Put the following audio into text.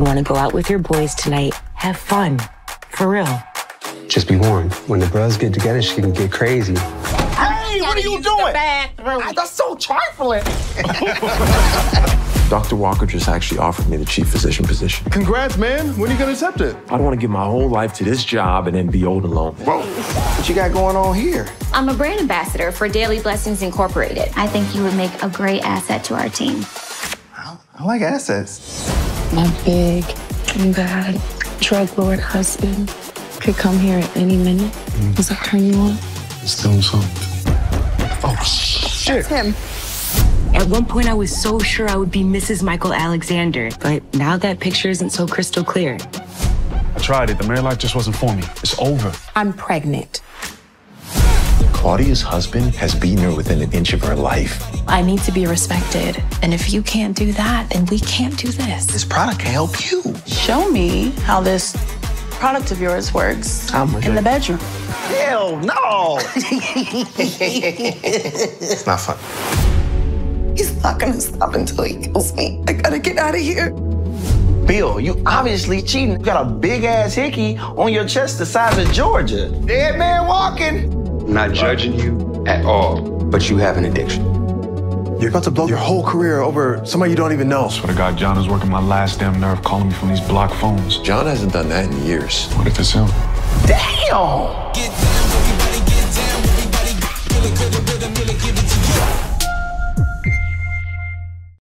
You want to go out with your boys tonight, have fun, for real. Just be warned, when the bros get together, she can get crazy. Hey, what are you doing? That's so trifling. Dr. Walker just actually offered me the chief physician position. Congrats, man. When are you gonna accept it? I don't want to give my whole life to this job and then be old and lonely. Whoa. What you got going on here? I'm a brand ambassador for Daily Blessings Incorporated. I think you would make a great asset to our team. I like assets. My big, bad, drug lord husband could come here at any minute. Does that turn you on? It's doing something. Oh, shit. That's him. At one point, I was so sure I would be Mrs. Michael Alexander, but now that picture isn't so crystal clear. I tried it. The married life just wasn't for me. It's over. I'm pregnant. Claudia's husband has beaten her within an inch of her life. I need to be respected, and if you can't do that, then we can't do this. This product can help you. Show me how this product of yours works in the bedroom. Hell no! It's not fun. He's not gonna stop until he kills me. I gotta get out of here. Bill, you obviously cheating. You got a big-ass hickey on your chest the size of Georgia. Dead man walking. I'm not judging you at all, but you have an addiction. You're about to blow your whole career over somebody you don't even know. I swear to God, John is working my last damn nerve calling me from these block phones. John hasn't done that in years. What if it's him? Damn! Get down, everybody, get down, everybody. Kill it, kill it, kill it, kill it, kill it, kill it.